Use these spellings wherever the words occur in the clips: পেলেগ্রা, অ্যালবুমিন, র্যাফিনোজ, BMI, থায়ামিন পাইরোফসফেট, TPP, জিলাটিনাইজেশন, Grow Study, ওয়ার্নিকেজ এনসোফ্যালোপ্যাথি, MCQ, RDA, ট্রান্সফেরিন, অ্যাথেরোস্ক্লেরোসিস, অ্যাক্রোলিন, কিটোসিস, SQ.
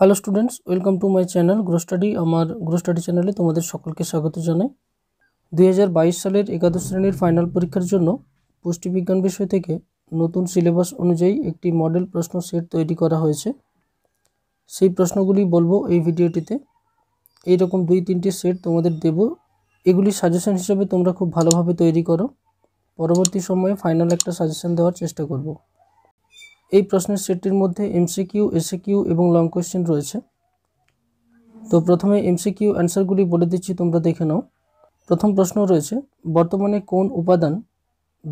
Hello students welcome to my channel Grow Study. हमार Grow Study channel तुम्हारे सकल के स्वागत जानाई। 2022 साल एकादश श्रेणी फाइनल परीक्षार जोन्नो पुष्टि विज्ञान विषय थेके नतून सिलेबास अनुयायी एक मडल प्रश्न सेट तैरि करा हयेछे। सेई प्रश्नगुली बोलबो एई भिडियोटिते। एई रकम दुई तीनटी सेट तुम्हारे देव। एगुली सजेशन हिसाब से तुम्हारा खूब भालोभाबे तैरि करो। परवर्ती समय फाइनल एक सजेशन देवार चेष्टा करब। এই প্রশ্নের সেটটির মধ্যে এমসিকিউ, এসকিউ এবং লং কোশ্চেন রয়েছে। তো প্রথমে এমসিকিউ অ্যানসারগুলি বলে দিচ্ছি, তোমরা দেখে নাও। প্রথম প্রশ্ন রয়েছে, বর্তমানে কোন উপাদান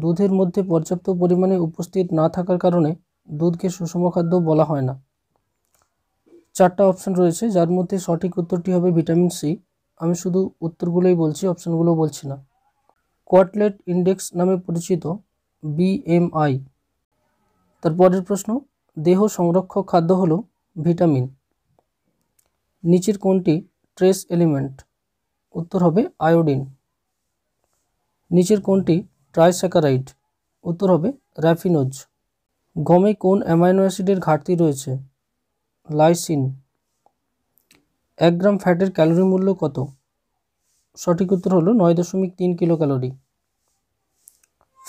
দুধের মধ্যে পর্যাপ্ত পরিমাণে উপস্থিত না থাকার কারণে দুধকে সুষম খাদ্য বলা হয় না। চারটা অপশন রয়েছে, যার মধ্যে সঠিক উত্তরটি হবে ভিটামিন সি। আমি শুধু উত্তরগুলোই বলছি, অপশনগুলো বলছি না। কোয়ার্টলেট ইন্ডেক্স নামে পরিচিত BMI। তারপরের প্রশ্ন, দেহ সংরক্ষক খাদ্য হলো ভিটামিন। নিচের কোনটি ট্রেস এলিমেন্ট? উত্তর হবে আয়োডিন। নিচের কোনটি ট্রাইস্যাকারাইড? উত্তর হবে র্যাফিনোজ। গমে কোন অ্যামাইনো অ্যাসিডের ঘাটতি রয়েছে? লাইসিন। 1 গ্রাম ফ্যাটের ক্যালোরি মূল্য কত? সঠিক উত্তর হলো 9.3 কিলো ক্যালোরি।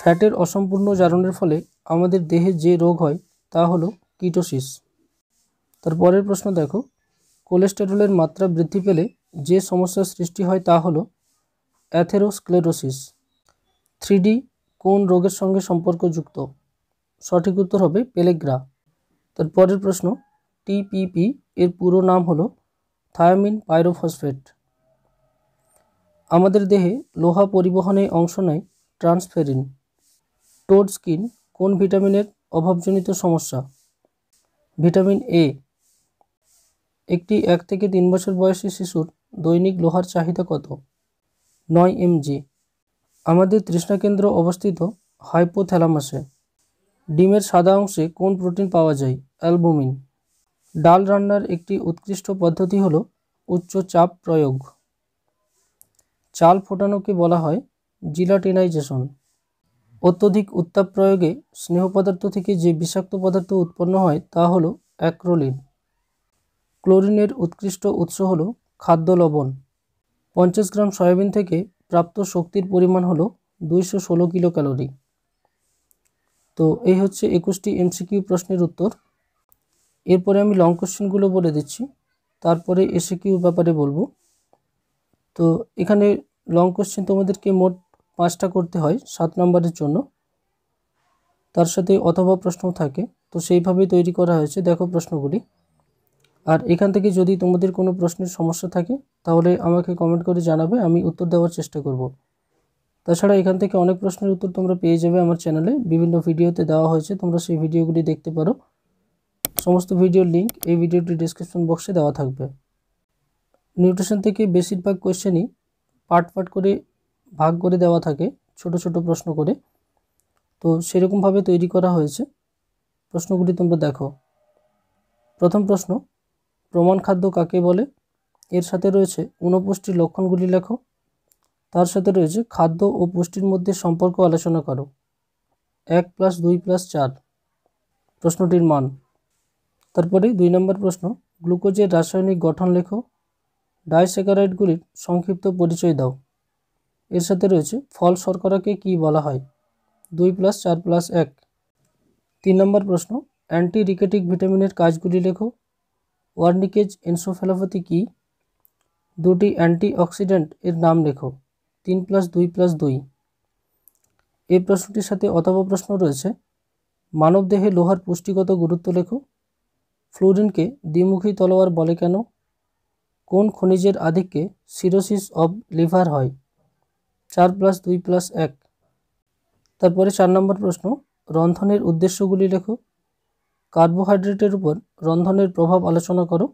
ফ্যাটের অসম্পূর্ণ জারণের ফলে আমাদের দেহে যে রোগ হয় তা হলো কিটোসিস। তারপরের প্রশ্ন দেখো, কোলেস্টেরলের মাত্রা বৃদ্ধি পেলে যে সমস্যার সৃষ্টি হয় তা হলো অ্যাথেরোস্ক্লেরোসিস। 3D কোন রোগের সঙ্গে সম্পর্কযুক্ত? সঠিক উত্তর হবে পেলেগ্রা। তারপরের প্রশ্ন, TPP এর পুরো নাম হলো থায়ামিন পাইরোফসফেট। আমাদের দেহে লোহা পরিবহনে অংশ নেয় ট্রান্সফেরিন। টোড স্কিন কোন ভিটামিনের অভাবজনিত সমস্যা? Vitamin A। একটি 1 থেকে 3 বছর বয়সী শিশুর দৈনিক লোহার চাহিদা কত? 9 mg। আমাদের তৃষ্ণাকেন্দ্র অবস্থিত হাইপোথ্যালামাসে। ডিমের সাদা অংশে কোন প্রোটিন পাওয়া যায়? অ্যালবুমিন। ডাল রান্নার একটি উৎকৃষ্ট পদ্ধতি হলো উচ্চ চাপ প্রয়োগ। চাল ফোটানোকে বলা হয় জিলাটিনাইজেশন। অত্যধিক উত্তাপ প্রয়োগে স্নেহ পদার্থ থেকে যে বিষাক্ত পদার্থ উৎপন্ন হয় তা হলো অ্যাক্রোলিন। ক্লোরিনের উৎকৃষ্ট উৎস হলো খাদ্য লবণ। 50 গ্রাম সয়াবিন থেকে প্রাপ্ত শক্তির পরিমাণ হলো 216 কিলো ক্যালোরি। তো এই হচ্ছে 21টি MCQ প্রশ্নের উত্তর। এরপরে আমি লং কোশ্চেনগুলো বলে দিচ্ছি, তারপরে SQ ব্যাপারে বলবো। তো এখানে লং কোশ্চেন তোমাদেরকে মোট 5টা করতে হয় 7 নম্বরের জন্য, তার সাথে অথবা প্রশ্ন থাকে। তো সেইভাবেই তৈরি করা হয়েছে, দেখো প্রশ্নগুলি। আর এখান থেকে যদি তোমাদের কোনো প্রশ্নের সমস্যা থাকে তাহলে আমাকে কমেন্ট করে জানাবে, আমি উত্তর দেওয়ার চেষ্টা করব। তাছাড়া এখান থেকে অনেক প্রশ্নের উত্তর তোমরা পেয়ে যাবে আমার চ্যানেলে, বিভিন্ন ভিডিওতে দেওয়া হয়েছে, তোমরা সেই ভিডিওগুলি দেখতে পারো। সমস্ত ভিডিওর লিঙ্ক এই ভিডিওটি ডেসক্রিপশন বক্সে দেওয়া থাকবে। নিউট্রিশন থেকে বেশিরভাগ কোয়েশ্চেনই পার্ট করে ভাগ করে দেওয়া থাকে, ছোট ছোট প্রশ্ন করে। তো সেরকমভাবে তৈরি করা হয়েছে প্রশ্নগুলি, তোমরা দেখো। প্রথম প্রশ্ন, প্রমাণ খাদ্য কাকে বলে? এর সাথে রয়েছে অনুপুষ্টির লক্ষণগুলি লেখো। তার সাথে রয়েছে খাদ্য ও পুষ্টির মধ্যে সম্পর্ক আলোচনা করো। 1 + 2 + 4 প্রশ্নটির মান। তারপরে 2 নম্বর প্রশ্ন, গ্লুকোজের রাসায়নিক গঠন লেখো। ডাইস্যাকারাইডগুলির সংক্ষিপ্ত পরিচয় দাও। এর সাথে রয়েছে ফল শর্করাকে কি বলা হয়? 2 + 4 + 1। 3 নম্বর প্রশ্ন, অ্যান্টি রিকেটিক ভিটামিনের কাজগুলি লেখো। ওয়ার্নিকেজ এনসোফ্যালোপ্যাথি কি? 2টি অ্যান্টি অক্সিডেন্ট এর নাম লেখো। 3 + 2 + 2। এই প্রশ্নটির সাথে অথবা প্রশ্ন রয়েছে, মানবদেহে লোহার পুষ্টিগত গুরুত্ব লেখো। ফ্লোরিনকে দ্বিমুখী তলোয়ার বলে কেন? কোন খনিজের আধিক্যে সিরোসিস অব লিভার হয়? 4 + 2 + 1। তারপরে 4 নম্বর প্রশ্ন, রন্ধনের উদ্দেশ্যগুলি লেখো। কার্বোহাইড্রেটের উপর রন্ধনের প্রভাব আলোচনা করো।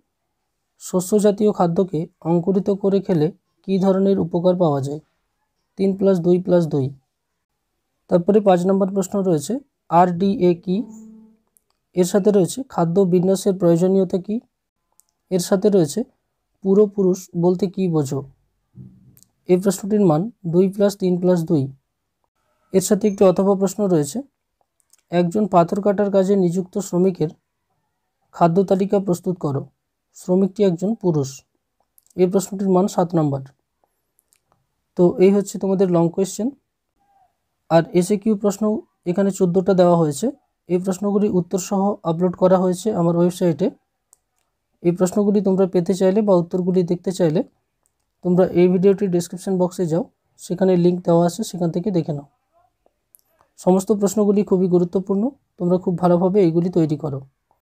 শস্য জাতীয় খাদ্যকে অঙ্কুরিত করে খেলে কী ধরনের উপকার পাওয়া যায়? 3 + 2 + 2। তারপরে 5 নম্বর প্রশ্ন রয়েছে, RDA কি? এর সাথে রয়েছে খাদ্য বিন্যাসের প্রয়োজনীয়তা কি? এর সাথে রয়েছে পুরো পুরুষ বলতে কি বোঝো? এই প্রশ্নটির মান 2 + 3 + 2। এর সাথে একটি অথবা প্রশ্ন রয়েছে, একজন পাথর কাটার কাজে নিযুক্ত শ্রমিকের খাদ্য তালিকা প্রস্তুত করো। श्रमिकटी एकजन पुरुष। ये प्रश्नटिर मान 7 नम्बर। तो ये होच्छे तुम्हारे लंग क्वेश्चन और एसएक्यू प्रश्न एखाने 14टा देवा होयेछे। ये प्रश्नगुली उत्तर सह आपलोड करा होयेछे आमार वेबसाइटे। ये प्रश्नगुली तुम्हारा पेते चाइले बा उत्तरगुली देखते चाइले तुम्हारा ये भिडियोटी डेसक्रिपशन बक्से जाओ, सेखाने लिंक देवा आछे, सेखान थेके देखे नाओ। समस्त प्रश्नगुली खुबই গুরুত্বপূর্ণ, তোমরা খুব ভালোভাবে এইগুলি তৈরি করো।